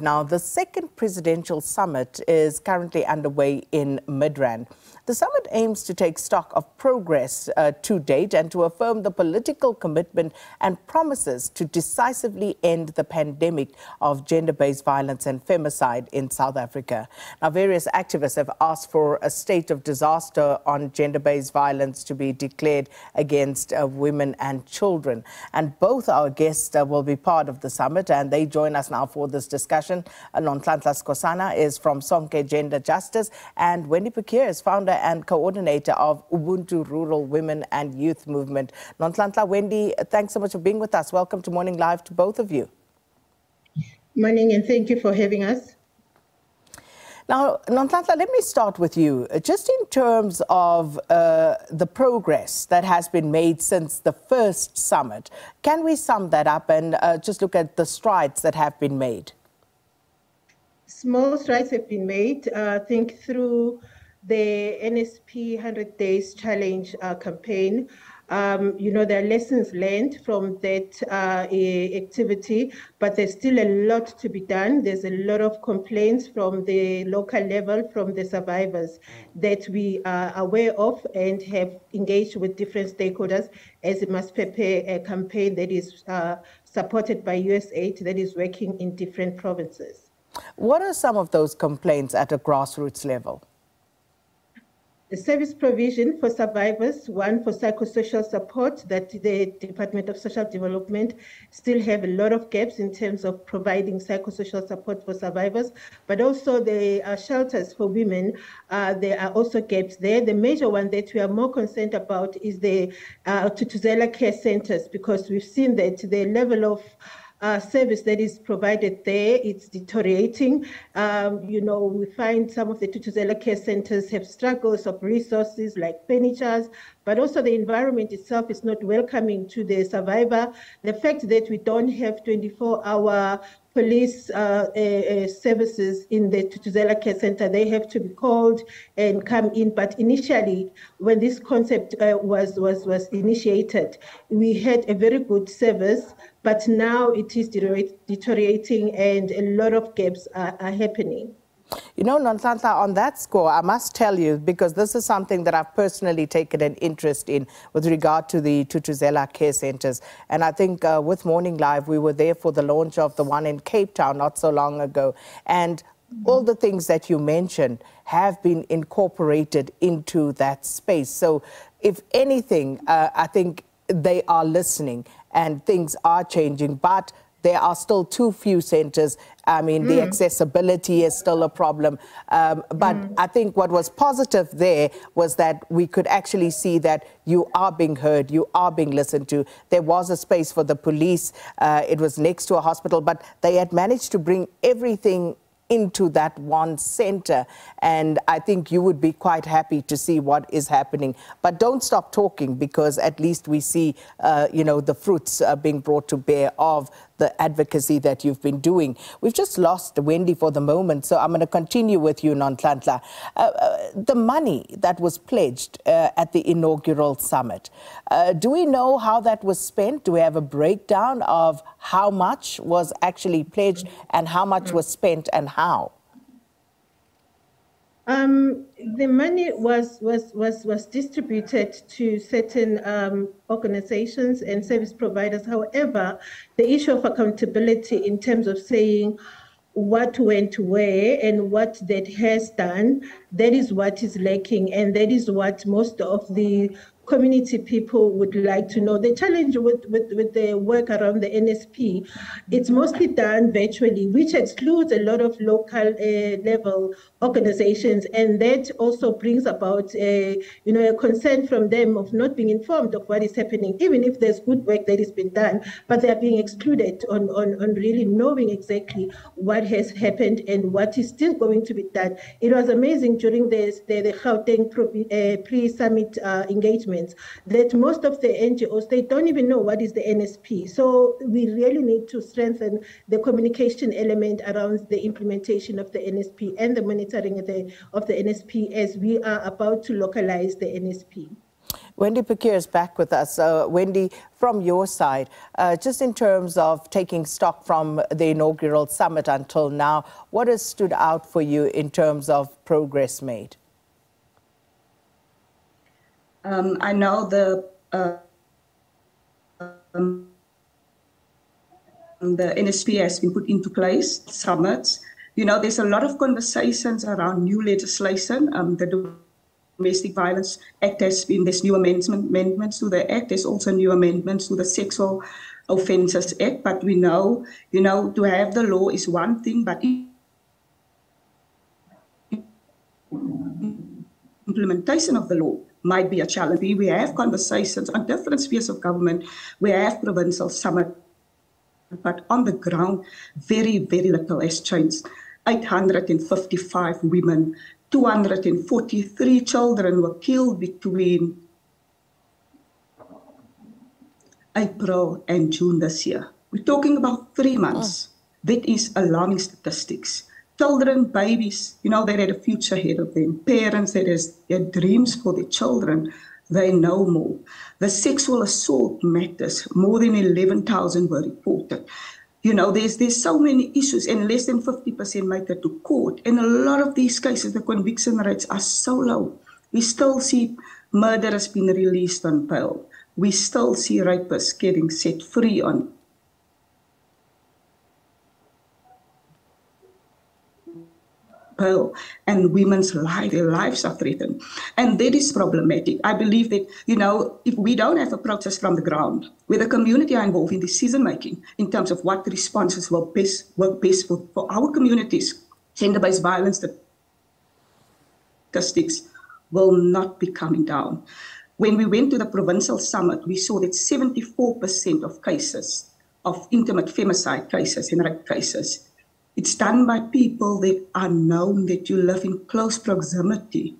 Now, the second presidential summit is currently underway in Midrand. The summit aims to take stock of progress to date and to affirm the political commitment and promises to decisively end the pandemic of gender-based violence and femicide in South Africa. Now, various activists have asked for a state of disaster on gender-based violence to be declared against women and children. And both our guests will be part of the summit, and they join us now for this discussion. Nonhlanhla Skosana is from Sonke Gender Justice, and Wendy Pekeur is founder and coordinator of Ubuntu Rural Women and Youth Movement. Nonhlanhla, Wendy, thanks so much for being with us. Welcome to Morning Live to both of you. Morning, and thank you for having us. Now, Nonhlanhla, let me start with you. Just in terms of the progress that has been made since the first summit, can we sum that up and just look at the strides that have been made? Small strides have been made. I think through the NSP 100 Days Challenge campaign, there are lessons learned from that activity, but there's still a lot to be done. There's a lot of complaints from the local level, from the survivors that we are aware of and have engaged with different stakeholders as it must prepare a campaign that is supported by USAID that is working in different provinces. What are some of those complaints at a grassroots level? The service provision for survivors, one for psychosocial support that the Department of Social Development still have a lot of gaps in terms of providing psychosocial support for survivors, but also the shelters for women, there are also gaps there. The major one that we are more concerned about is the Thuthuzela care centres, because we've seen that the level of service that is provided there, it's deteriorating. We find some of the Thuthuzela care centres have struggles of resources like furniture, but also the environment itself is not welcoming to the survivor. The fact that we don't have 24-hour police services in the Thuthuzela care centre, they have to be called and come in. But initially, when this concept was initiated, we had a very good service, but now it is deteriorating and a lot of gaps are happening. You know, Nonhlanhla, on that score, I must tell you, because this is something that I've personally taken an interest in with regard to the Thuthuzela care centres. And I think with Morning Live, we were there for the launch of the one in Cape Town not so long ago. And all the things that you mentioned have been incorporated into that space. So if anything, I think they are listening and things are changing. But there are still too few centres. I mean, the accessibility is still a problem. But I think what was positive there was that we could actually see that you are being heard, you are being listened to. There was a space for the police. It was next to a hospital, but they had managed to bring everything into that one centre. And I think you would be quite happy to see what is happening. But don't stop talking, because at least we see, the fruits being brought to bear of the advocacy that you've been doing. We've just lost Wendy for the moment, so I'm going to continue with you, Nonhlanhla. The money that was pledged at the inaugural summit, do we know how that was spent? Do we have a breakdown of how much was actually pledged and how much was spent and how? The money was distributed to certain organizations and service providers. However, the issue of accountability in terms of saying what went where and what that has done, that is what is lacking, and that is what most of the community people would like to know. The challenge with the work around the NSP, it's mostly done virtually, which excludes a lot of local level organizations, and that also brings about a concern from them of not being informed of what is happening, even if there's good work that has been done, but they are being excluded on really knowing exactly what has happened and what is still going to be done. It was amazing during the Gauteng pre-summit engagement that most of the NGOs, they don't even know what is the NSP. So we really need to strengthen the communication element around the implementation of the NSP and the monitoring of the NSP as we are about to localize the NSP. Wendy Pekeur is back with us. Wendy, from your side, just in terms of taking stock from the inaugural summit until now, what has stood out for you in terms of progress made? I know the NSP has been put into place, summits. You know, there's a lot of conversations around new legislation. The Domestic Violence Act has been, there's new amendments to the Act. There's also new amendments to the Sexual Offences Act. But we know, you know, to have the law is one thing, but implementation of the law might be a challenge. We have conversations on different spheres of government. We have provincial summits, but on the ground, very, very little has changed. 855 women, 243 children were killed between April and June this year. We're talking about 3 months. Oh. That is alarming statistics. Children, babies, you know, they had a future ahead of them. Parents that has their dreams for their children, they know more. The sexual assault matters, more than 11,000 were reported. You know, there's so many issues, and less than 50% make it to court. And a lot of these cases, the conviction rates are so low. We still see murderers being released on bail. We still see rapists getting set free on bail. And women's lives, their lives are threatened. And that is problematic. I believe that, you know, if we don't have a process from the ground, where the community are involved in decision-making in terms of what responses will best work best for our communities, gender-based violence statistics will not be coming down. When we went to the provincial summit, we saw that 74% of cases, of intimate femicide cases and rape cases, it's done by people that are known that you live in close proximity.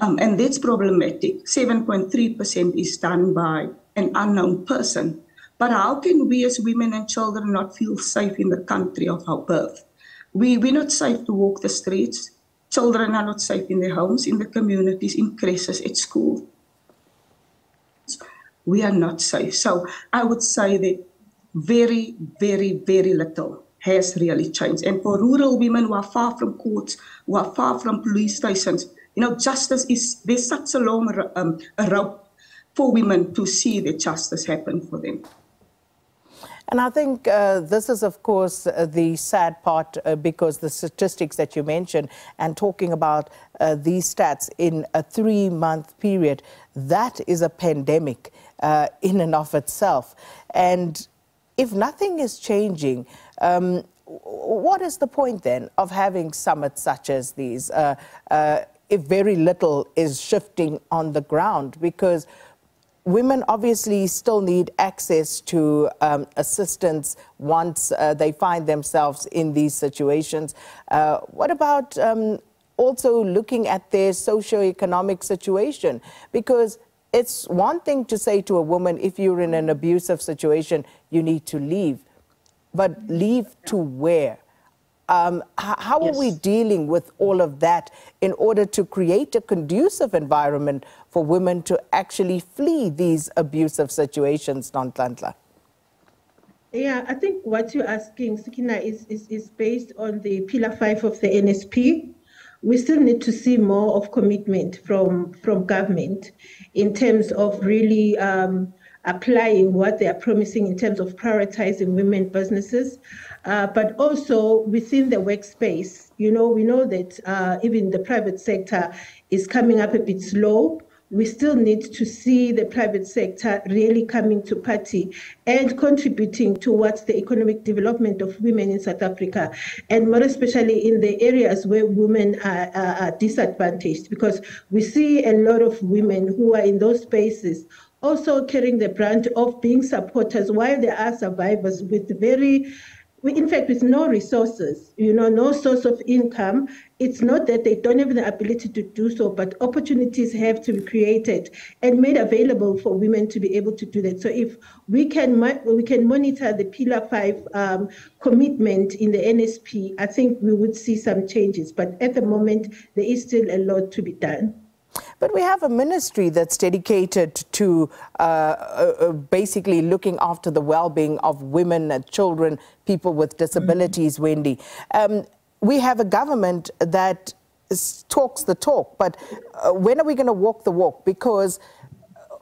And that's problematic. 7.3% is done by an unknown person. But how can we as women and children not feel safe in the country of our birth? We're not safe to walk the streets. Children are not safe in their homes, in the communities, in creches, at school. We are not safe. So I would say that very, very, very little has really changed. And for rural women who are far from courts, who are far from police stations, you know, justice is, there's such a long road for women to see that justice happen for them. And I think this is, of course, the sad part because the statistics that you mentioned and talking about these stats in a 3-month period, that is a pandemic in and of itself. And if nothing is changing, what is the point then of having summits such as these if very little is shifting on the ground? Because women obviously still need access to assistance once they find themselves in these situations. What about also looking at their socioeconomic situation? Because it's one thing to say to a woman, if you're in an abusive situation, you need to leave. But leave to where? How yes. are we dealing with all of that in order to create a conducive environment for women to actually flee these abusive situations, Nonhlanhla? Yeah, I think what you're asking, Sukina, is based on the Pillar 5 of the NSP. We still need to see more of commitment from government in terms of really applying what they are promising in terms of prioritizing women businesses, but also within the workspace. You know, we know that even the private sector is coming up a bit slow. We still need to see the private sector really coming to party and contributing towards the economic development of women in South Africa, and more especially in the areas where women are disadvantaged, because we see a lot of women who are in those spaces also carrying the brunt of being supporters while they are survivors with very, in fact, with no resources, you know, no source of income. It's not that they don't have the ability to do so, but opportunities have to be created and made available for women to be able to do that. So if we can monitor the Pillar 5 commitment in the NSP, I think we would see some changes. But at the moment, there is still a lot to be done. But we have a ministry that's dedicated to basically looking after the well-being of women and children, people with disabilities, mm-hmm. Wendy. We have a government that talks the talk, but when are we going to walk the walk? Because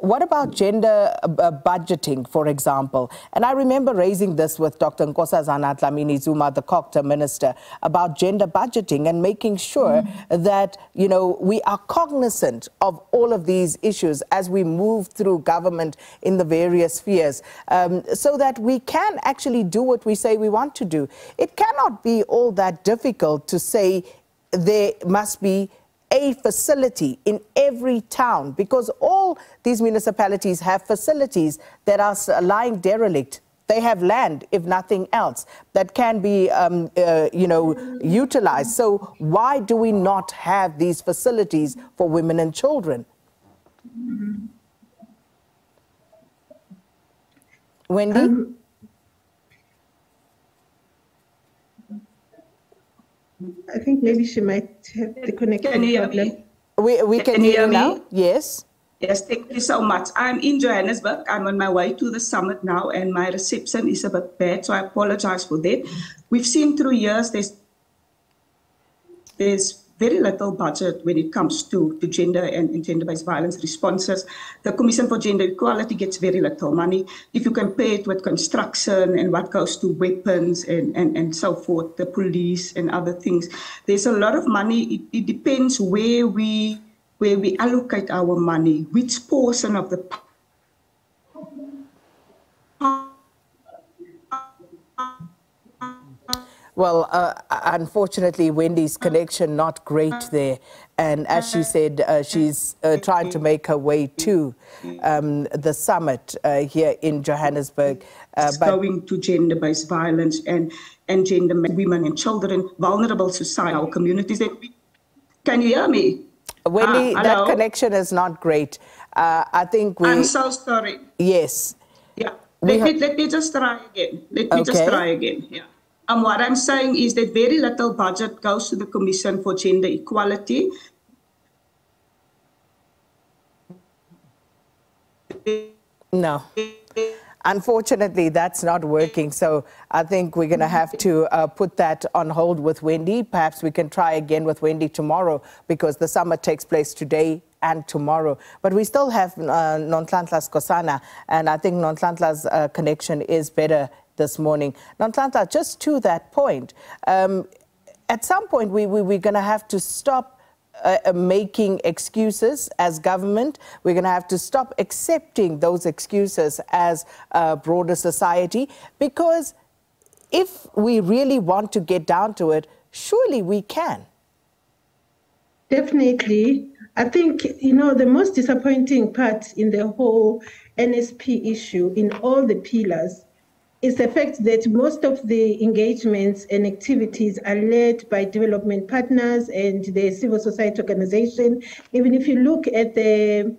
what about gender budgeting, for example? And I remember raising this with Dr. Nkosazana Dlamini-Zuma, the Cogta minister, about gender budgeting and making sure that, you know, we are cognizant of all of these issues as we move through government in the various spheres, so that we can actually do what we say we want to do. It cannot be all that difficult to say there must be a facility in every town, because all these municipalities have facilities that are lying derelict. They have land, if nothing else, that can be, you know, utilized. So why do we not have these facilities for women and children? Wendy? I think maybe she might have the connection problem. We can hear now. Yes. Yes, thank you so much. I'm in Johannesburg. I'm on my way to the summit now, and my reception is a bit bad, so I apologize for that. We've seen through years there's very little budget when it comes to gender and gender-based violence responses. The Commission for Gender Equality gets very little money. If you compare it with construction and what goes to weapons and so forth, the police and other things, there's a lot of money. It depends where we allocate our money, which portion of the Well, unfortunately, Wendy's connection not great there. And as she said, she's trying to make her way to the summit here in Johannesburg. It's going to gender-based violence and gender women and children, vulnerable societal communities. Can you hear me? Wendy, that connection is not great. I think I'm so sorry. Yes. Yeah. Let me just try again. Yeah. And what I'm saying is that very little budget goes to the Commission for Gender Equality. No. Unfortunately, that's not working. So I think we're going to have to put that on hold with Wendy. Perhaps we can try again with Wendy tomorrow, because the summit takes place today and tomorrow. But we still have Nonhlanhla Skosana, and I think Nonhlanhla's connection is better this morning. Nonhlanhla, just to that point, at some point we're going to have to stop making excuses as government. We're going to have to stop accepting those excuses as a broader society, because if we really want to get down to it, surely we can. Definitely. I think, you know, the most disappointing part in the whole NSP issue, in all the pillars, is the fact that most of the engagements and activities are led by development partners and the civil society organization. Even if you look at the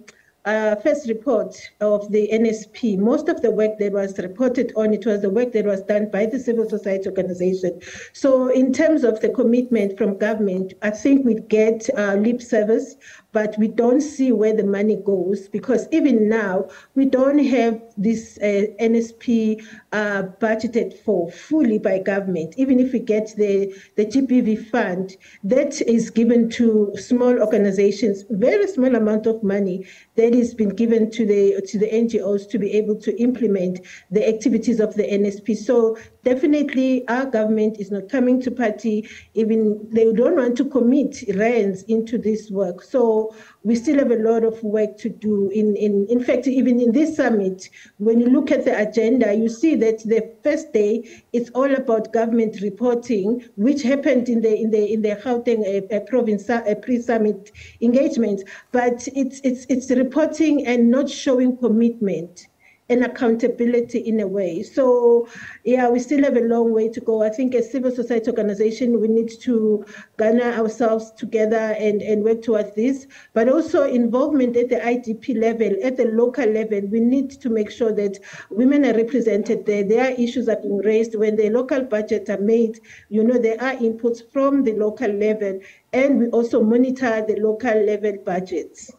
first report of the NSP, most of the work that was reported on, it was the work that was done by the civil society organization. So in terms of the commitment from government, I think we get lip service, but we don't see where the money goes, because even now, we don't have this NSP budgeted for fully by government. Even if we get the GBV fund, that is given to small organizations, very small amount of money that has been given to the NGOs to be able to implement the activities of the NSP. So definitely our government is not coming to party. Even they don't want to commit rands into this work. So we still have a lot of work to do. In fact, even in this summit, when you look at the agenda, you see that the first day it's all about government reporting, which happened in the Gauteng province pre-summit engagements. But it's reporting and not showing commitment. and accountability in a way. So yeah, we still have a long way to go. I think as civil society organization, we need to garner ourselves together and work towards this, but also involvement at the IDP level, at the local level. We need to make sure that women are represented there. Their issues are being raised when the local budgets are made. You know, there are inputs from the local level, and we also monitor the local level budgets.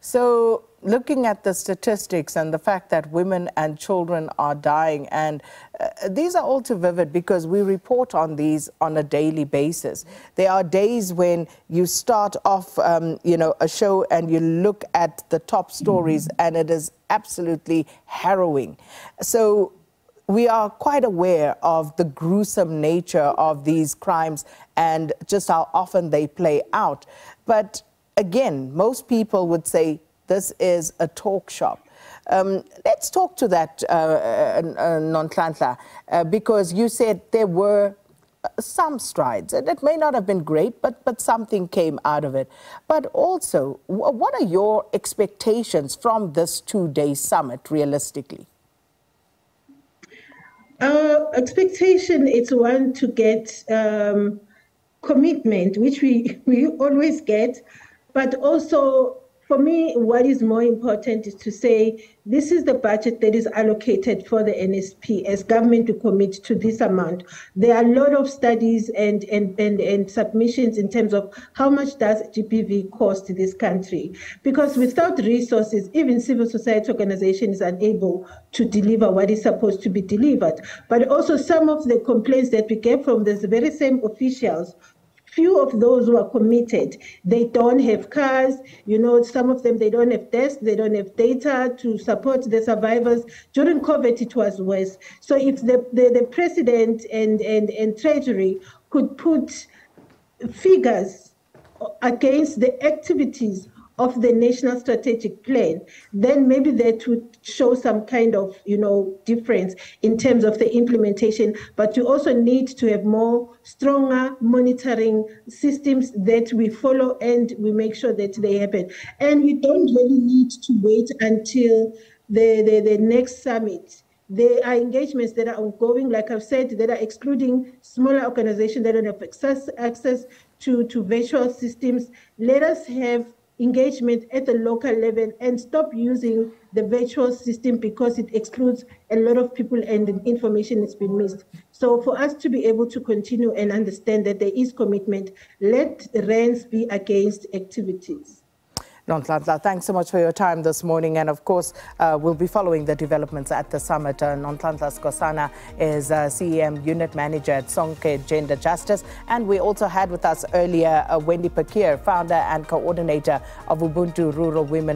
So looking at the statistics and the fact that women and children are dying, and these are all too vivid because we report on these on a daily basis. There are days when you start off, you know, a show and you look at the top stories and it is absolutely harrowing. So we are quite aware of the gruesome nature of these crimes and just how often they play out. But again, most people would say, this is a talk shop. Let's talk to that, Nonhlanhla, because you said there were some strides. And it may not have been great, but something came out of it. But also, what are your expectations from this two-day summit, realistically? Our expectation is one to get commitment, which we always get, but also, for me, what is more important is to say this is the budget that is allocated for the NSP as government to commit to this amount. There are a lot of studies and submissions in terms of how much does GBV cost this country, because without resources, even civil society organizations are unable to deliver what is supposed to be delivered. But also some of the complaints that we get from the very same officials, few of those who are committed, they don't have cars, you know, some of them, they don't have desks, they don't have data to support the survivors. During COVID, it was worse. So if the president and treasury could put figures against the activities of the national strategic plan, then maybe that would show some kind of, you know, difference in terms of the implementation. But you also need to have more stronger monitoring systems that we follow and we make sure that they happen. And we don't really need to wait until the next summit. There are engagements that are ongoing, like I've said, that are excluding smaller organizations that don't have access to virtual systems. Let us have engagement at the local level and stop using the virtual system because it excludes a lot of people and information has been missed. So for us to be able to continue and understand that there is commitment, let rents be against activities. Nonhlanhla, thanks so much for your time this morning. And of course, we'll be following the developments at the summit. Nonhlanhla Skosana is CEM Unit Manager at Sonke Gender Justice. And we also had with us earlier Wendy Pekeur, founder and coordinator of Ubuntu Rural Women